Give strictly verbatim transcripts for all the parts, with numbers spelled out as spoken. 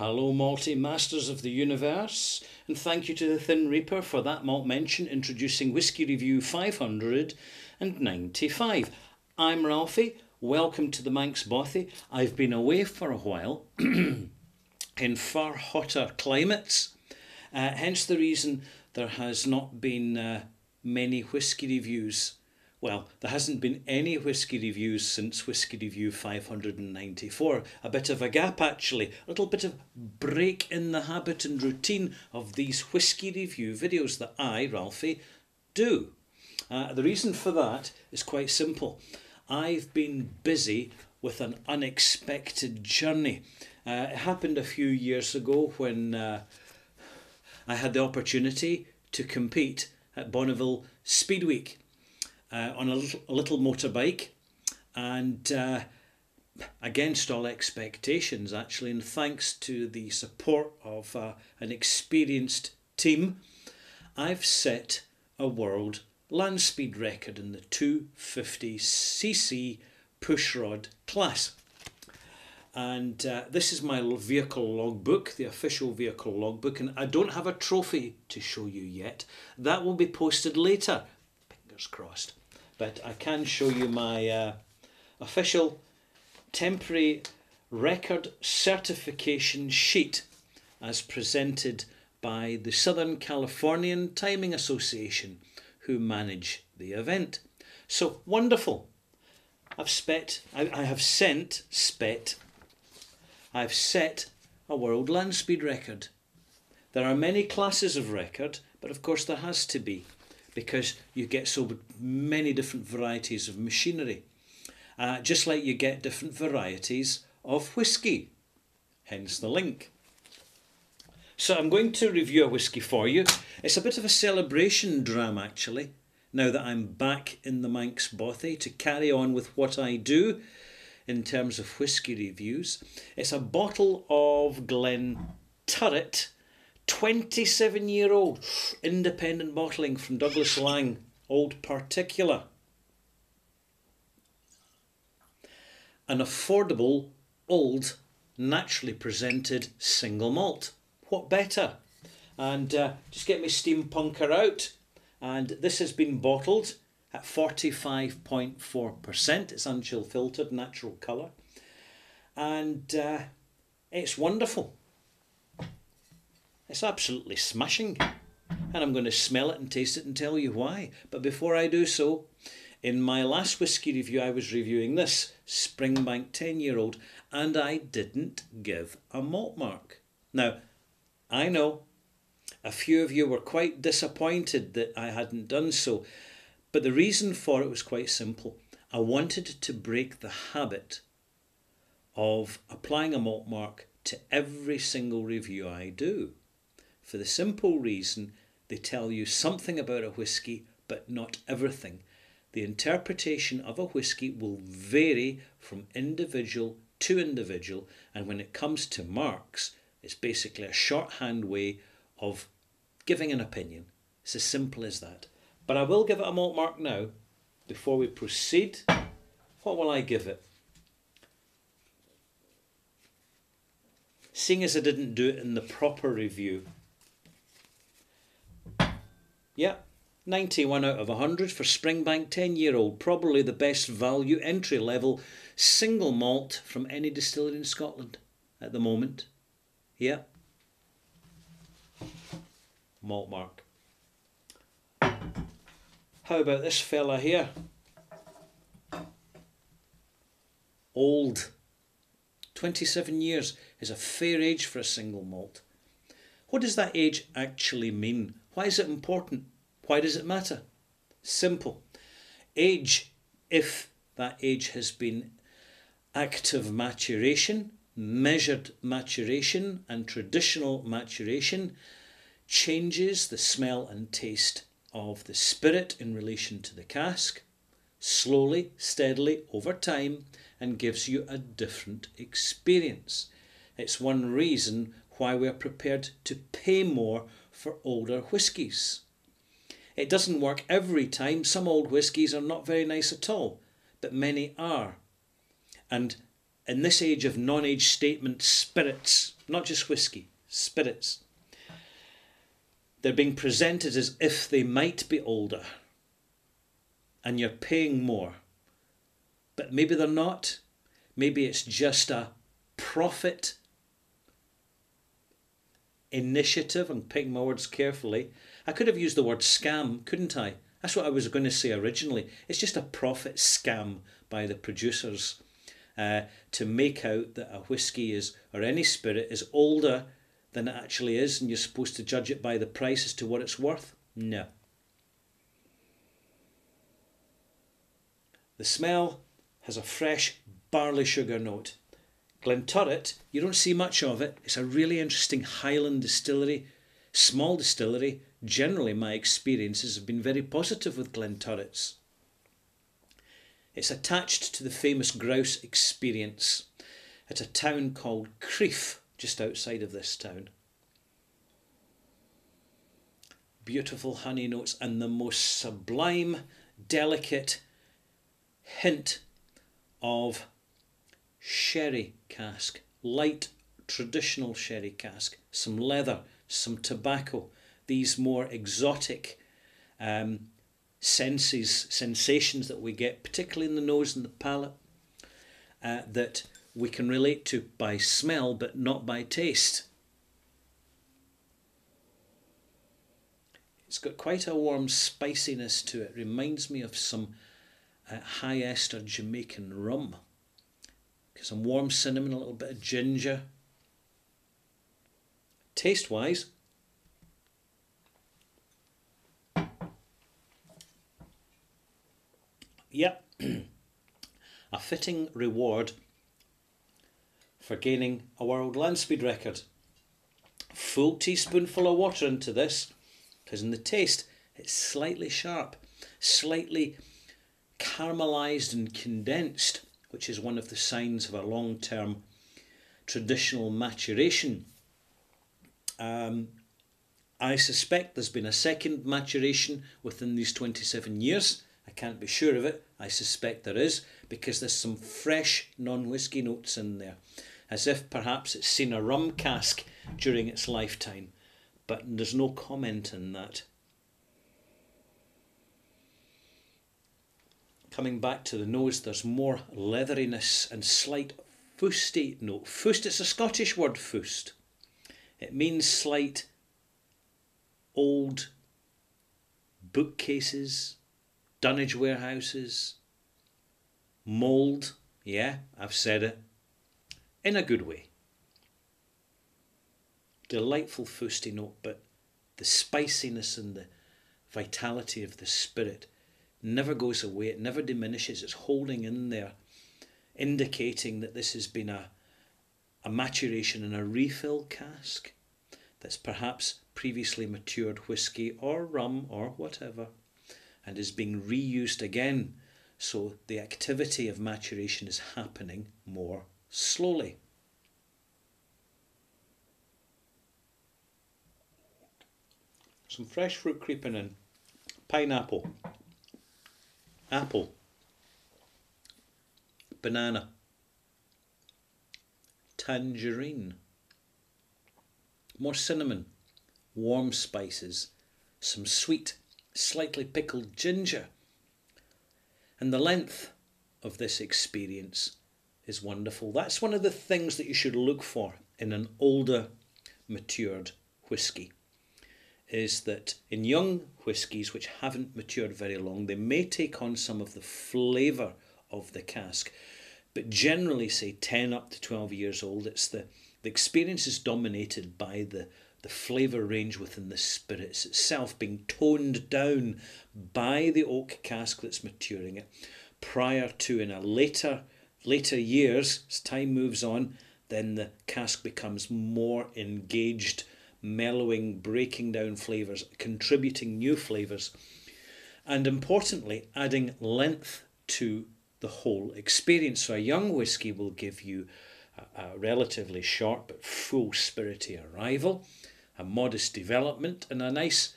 Hello, Malty Masters of the Universe, and thank you to the Thin Reaper for that malt mention introducing Whiskey Review five ninety-five. I'm Ralphie, welcome to the Manx Bothy. I've been away for a while in far hotter climates, uh, hence the reason there has not been uh, many whiskey reviews. Well, there hasn't been any whiskey reviews since Whiskey Review five ninety-four. A bit of a gap, actually. A little bit of break in the habit and routine of these whiskey review videos that I, Ralphie, do. Uh, the reason for that is quite simple. I've been busy with an unexpected journey. Uh, it happened a few years ago when uh, I had the opportunity to compete at Bonneville Speedweek. Uh, on a little, a little motorbike, and uh, against all expectations, actually, and thanks to the support of uh, an experienced team, I've set a world land speed record in the two fifty c c pushrod class. And uh, this is my vehicle logbook, the official vehicle logbook, and I don't have a trophy to show you yet. That will be posted later, fingers crossed. But I can show you my uh, official temporary record certification sheet as presented by the Southern Californian Timing Association, who manage the event. So wonderful. I've spent, I, I have sent, spet, I've set a world land speed record. There are many classes of record, but of course there has to be, because you get so many different varieties of machinery, uh, just like you get different varieties of whiskey, hence the link. So I'm going to review a whiskey for you. It's a bit of a celebration dram, actually, now that I'm back in the Manx Bothy to carry on with what I do in terms of whiskey reviews. It's a bottle of Glenturret, twenty-seven year old independent bottling from Douglas Laing, Old Particular. An affordable, old, naturally presented single malt. What better? And uh, just get me steampunker out. And this has been bottled at forty-five point four percent. It's unchill filtered, natural colour. And uh, it's wonderful. It's absolutely smashing, and I'm going to smell it and taste it and tell you why. But before I do so, in my last whiskey review I was reviewing this, Springbank ten year old, and I didn't give a malt mark. Now, I know a few of you were quite disappointed that I hadn't done so, but the reason for it was quite simple. I wanted to break the habit of applying a malt mark to every single review I do, for the simple reason they tell you something about a whisky, but not everything. The interpretation of a whisky will vary from individual to individual, and when it comes to marks, it's basically a shorthand way of giving an opinion. It's as simple as that. But I will give it a malt mark now. Before we proceed, what will I give it? Seeing as I didn't do it in the proper review, yeah, ninety-one out of one hundred for Springbank ten year old, probably the best value entry level single malt from any distillery in Scotland at the moment. Yeah. Malt mark. How about this fella here? Old. twenty-seven years is a fair age for a single malt. What does that age actually mean? Why is it important? Why does it matter? Simple. Age, if that age has been active maturation, measured maturation and traditional maturation, changes the smell and taste of the spirit in relation to the cask, slowly, steadily, over time, and gives you a different experience. It's one reason why we're prepared to pay more for older whiskies. It doesn't work every time. Some old whiskies are not very nice at all, but many are. And in this age of non-age statement spirits, not just whiskey, spirits. They're being presented as if they might be older and you're paying more. But maybe they're not. Maybe it's just a profit initiative. I'm picking my words carefully. I could have used the word scam, couldn't I? That's what I was going to say originally. It's just a profit scam by the producers uh, to make out that a whiskey is, or any spirit, is older than it actually is, and you're supposed to judge it by the price as to what it's worth? No. The smell has a fresh barley sugar note. Glenturret, you don't see much of it. It's a really interesting Highland distillery, small distillery. Generally, my experiences have been very positive with Glenturrets. It's attached to the famous Grouse Experience at a town called Crieff, just outside of this town. Beautiful honey notes and the most sublime, delicate hint of sherry cask, light traditional sherry cask, some leather, some tobacco, these more exotic um, senses, sensations that we get, particularly in the nose and the palate, uh, that we can relate to by smell but not by taste. It's got quite a warm spiciness to it. Reminds me of some uh, high ester Jamaican rum. Some warm cinnamon, a little bit of ginger. Taste wise, yep, a fitting reward for gaining a world land speed record. Full teaspoonful of water into this, because in the taste it's slightly sharp, slightly caramelised and condensed, which is one of the signs of a long-term traditional maturation. Um, I suspect there's been a second maturation within these twenty-seven years. I can't be sure of it. I suspect there is, because there's some fresh non-whiskey notes in there, as if perhaps it's seen a rum cask during its lifetime, but there's no comment in that. Coming back to the nose, there's more leatheriness and slight fusty note. Fust, it's a Scottish word, fust. It means slight old bookcases, dunnage warehouses, mould. Yeah, I've said it. In a good way. Delightful fusty note, but the spiciness and the vitality of the spirit never goes away, it never diminishes, it's holding in there, indicating that this has been a, a maturation in a refill cask that's perhaps previously matured whiskey or rum or whatever, and is being reused again, so the activity of maturation is happening more slowly. Some fresh fruit creeping in, pineapple, apple, banana, tangerine, more cinnamon, warm spices, some sweet, slightly pickled ginger. And the length of this experience is wonderful. That's one of the things that you should look for in an older, matured whiskey, is that in young whiskies which haven't matured very long, they may take on some of the flavour of the cask, but generally, say ten up to twelve years old, it's the, the experience is dominated by the, the flavour range within the spirits itself, being toned down by the oak cask that's maturing it. Prior to, in a later, later years, as time moves on, then the cask becomes more engaged, mellowing, breaking down flavours, contributing new flavours, and importantly adding length to the whole experience. So a young whisky will give you a, a relatively short but full spirity arrival, a modest development and a nice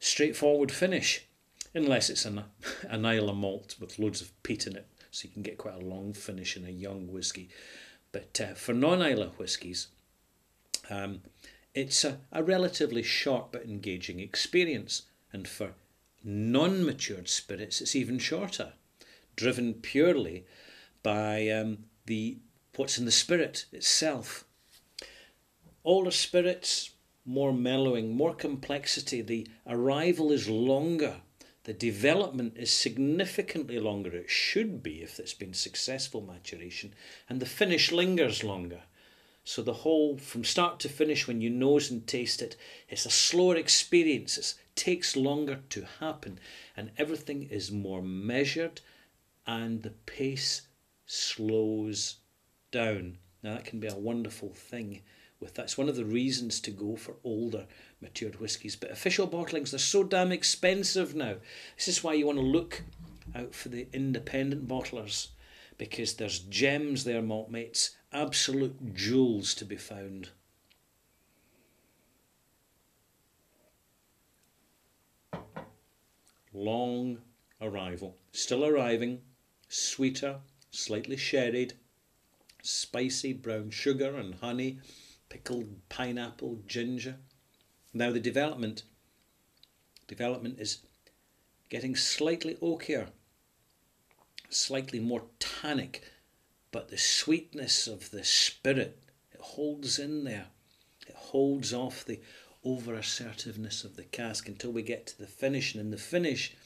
straightforward finish, unless it's an, an Islay malt with loads of peat in it, so you can get quite a long finish in a young whiskey. But uh, for non-Islay whiskies, um, it's a, a relatively short but engaging experience, and for non-matured spirits it's even shorter, driven purely by um, the what's in the spirit itself. Older spirits, more mellowing, more complexity, the arrival is longer, the development is significantly longer, it should be if it's been successful maturation, and the finish lingers longer. So the whole, from start to finish, when you nose and taste it, it's a slower experience, it takes longer to happen, and everything is more measured, and the pace slows down. Now that can be a wonderful thing. With that's one of the reasons to go for older matured whiskies. But official bottlings, they're so damn expensive now. This is why you want to look out for the independent bottlers, because there's gems there, malt mates, absolute jewels to be found. Long arrival, still arriving, sweeter, slightly sherried, spicy brown sugar and honey, pickled pineapple, ginger. Now the development, development is getting slightly oakier, slightly more tannic, but the sweetness of the spirit, it holds in there. It holds off the over-assertiveness of the cask until we get to the finish, and in the finish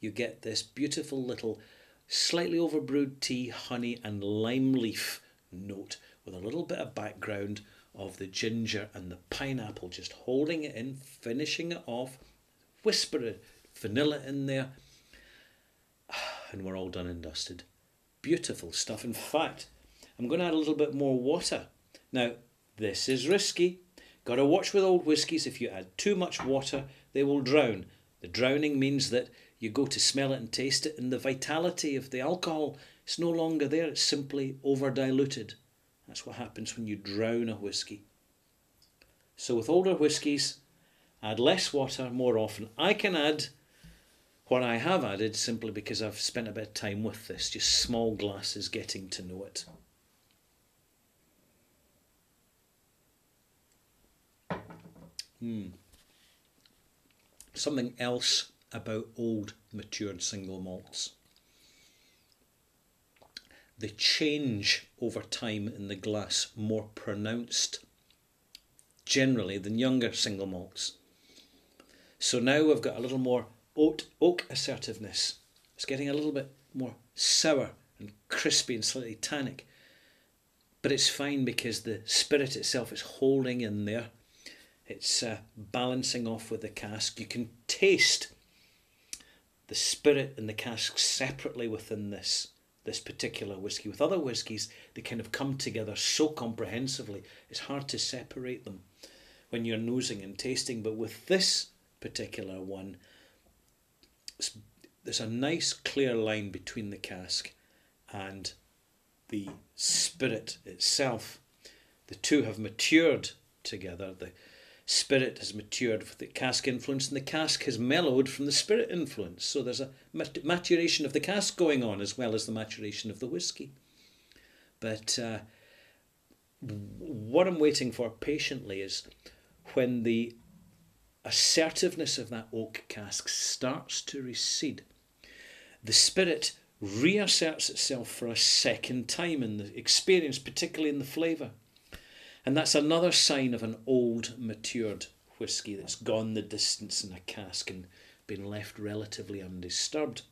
you get this beautiful little slightly overbrewed tea, honey and lime leaf note, with a little bit of background of the ginger and the pineapple, just holding it in, finishing it off, whisper vanilla in there, and we're all done and dusted. Beautiful stuff. In fact, I'm going to add a little bit more water. Now, this is risky. Got to watch with old whiskies. If you add too much water, they will drown. The drowning means that you go to smell it and taste it, and the vitality of the alcohol is no longer there. It's simply over-diluted. That's what happens when you drown a whisky. So with older whiskies, add less water more often. I can add what I have added simply because I've spent a bit of time with this, just small glasses getting to know it. Mm. Something else about old matured single malts. The change over time in the glass more pronounced generally than younger single malts. So now we've got a little more oat, oak assertiveness. It's getting a little bit more sour and crispy and slightly tannic. But it's fine because the spirit itself is holding in there. It's uh, balancing off with the cask. You can taste the spirit and the cask separately within this. This particular whisky. With other whiskies, they kind of come together so comprehensively, it's hard to separate them when you're nosing and tasting. But with this particular one, there's a nice clear line between the cask and the spirit itself. The two have matured together. The spirit has matured with the cask influence, and the cask has mellowed from the spirit influence. So there's a mat maturation of the cask going on as well as the maturation of the whisky. But uh, what I'm waiting for patiently is when the assertiveness of that oak cask starts to recede, the spirit reasserts itself for a second time in the experience, particularly in the flavour. And that's another sign of an old matured whisky that's gone the distance in a cask and been left relatively undisturbed.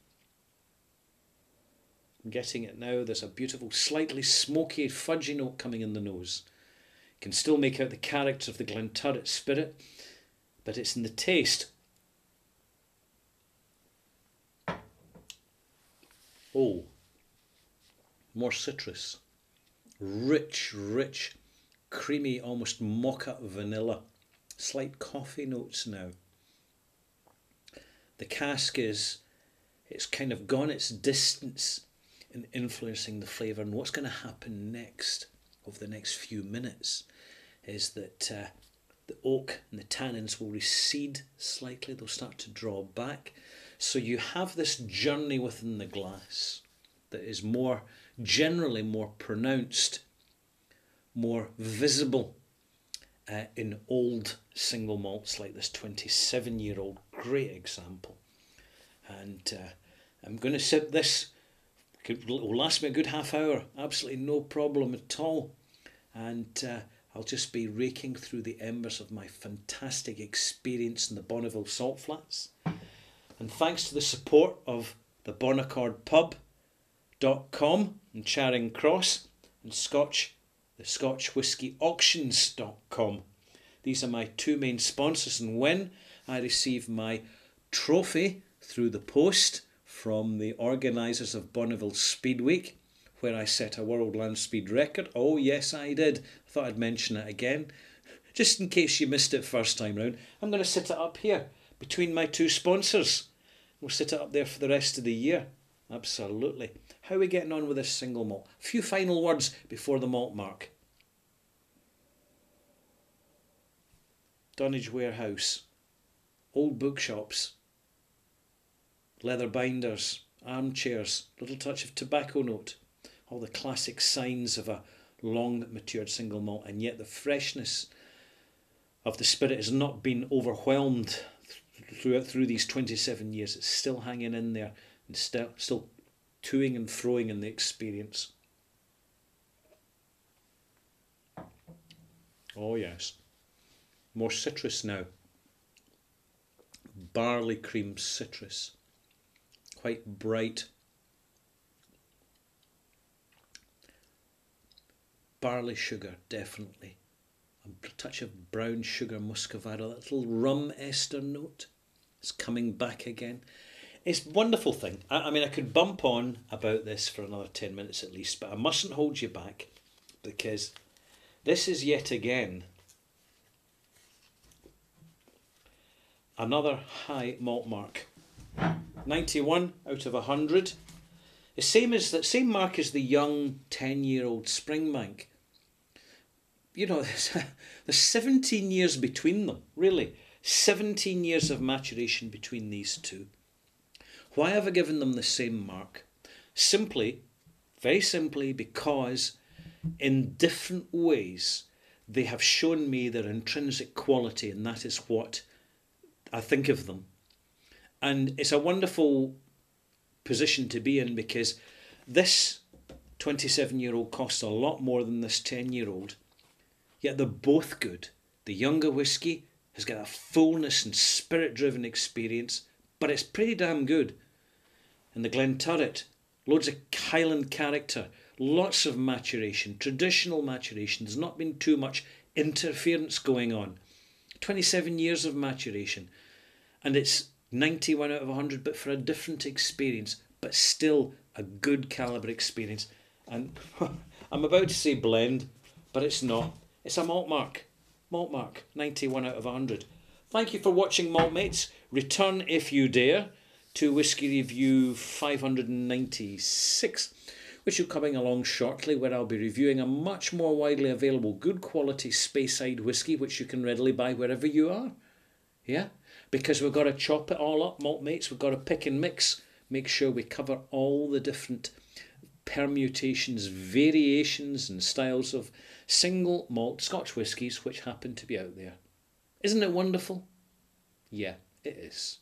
I'm getting it now. There's a beautiful, slightly smoky, fudgy note coming in the nose. You can still make out the character of the Glenturret spirit, but it's in the taste. Oh, more citrus. Rich, rich. Creamy, almost mocha vanilla. Slight coffee notes now. The cask is, it's kind of gone its distance in influencing the flavour, and what's going to happen next over the next few minutes is that uh, the oak and the tannins will recede slightly, they'll start to draw back. So you have this journey within the glass that is more generally more pronounced, more visible uh, in old single malts like this twenty-seven year old, great example. And uh, I'm going to sip this. It will last me a good half hour, absolutely no problem at all. And uh, I'll just be raking through the embers of my fantastic experience in the Bonneville Salt Flats. And thanks to the support of the Bonaccordpub dot com and Charing Cross, and Scotch the Scotch Whiskey Auctions dot com. These are my two main sponsors, and when I receive my trophy through the post from the organisers of Bonneville Speedweek, where I set a world land speed record. Oh yes, I did. I thought I'd mention it again, just in case you missed it first time round. I'm going to sit it up here between my two sponsors. We'll sit it up there for the rest of the year. Absolutely. How are we getting on with this single malt? A few final words before the malt mark. Dunnage Warehouse, old bookshops, leather binders, armchairs, little touch of tobacco note, all the classic signs of a long matured single malt, and yet the freshness of the spirit has not been overwhelmed through, through these twenty-seven years. It's still hanging in there and still, still toing and froing in the experience. Oh yes, more citrus now, barley cream citrus, quite bright, barley sugar definitely, a touch of brown sugar muscovado, that little rum ester note is coming back again. It's a wonderful thing. I, I mean, I could bump on about this for another ten minutes at least, but I mustn't hold you back, because this is yet again another high malt mark. ninety-one out of one hundred. The same as that same mark as the young ten year old Springbank. You know, there's, there's seventeen years between them, really. seventeen years of maturation between these two. Why have I given them the same mark? Simply, very simply, because in different ways they have shown me their intrinsic quality, and that is what I think of them. And it's a wonderful position to be in, because this twenty-seven year old costs a lot more than this ten year old, yet they're both good. The younger whiskey has got a fullness and spirit driven experience, but it's pretty damn good. And the Glenturret, loads of Highland character, lots of maturation, traditional maturation, there's not been too much interference going on. twenty-seven years of maturation, and it's ninety-one out of one hundred, but for a different experience, but still a good calibre experience. And I'm about to say blend, but it's not. It's a malt mark. Malt mark, ninety-one out of one hundred. Thank you for watching, malt mates. Return, if you dare, to Whiskey Review five ninety-six, which will be coming along shortly, where I'll be reviewing a much more widely available, good quality Speyside whiskey, which you can readily buy wherever you are. Yeah? Because we've got to chop it all up, malt mates. We've got to pick and mix. Make sure we cover all the different permutations, variations and styles of single malt Scotch whiskies which happen to be out there. Isn't it wonderful? Yeah, it is.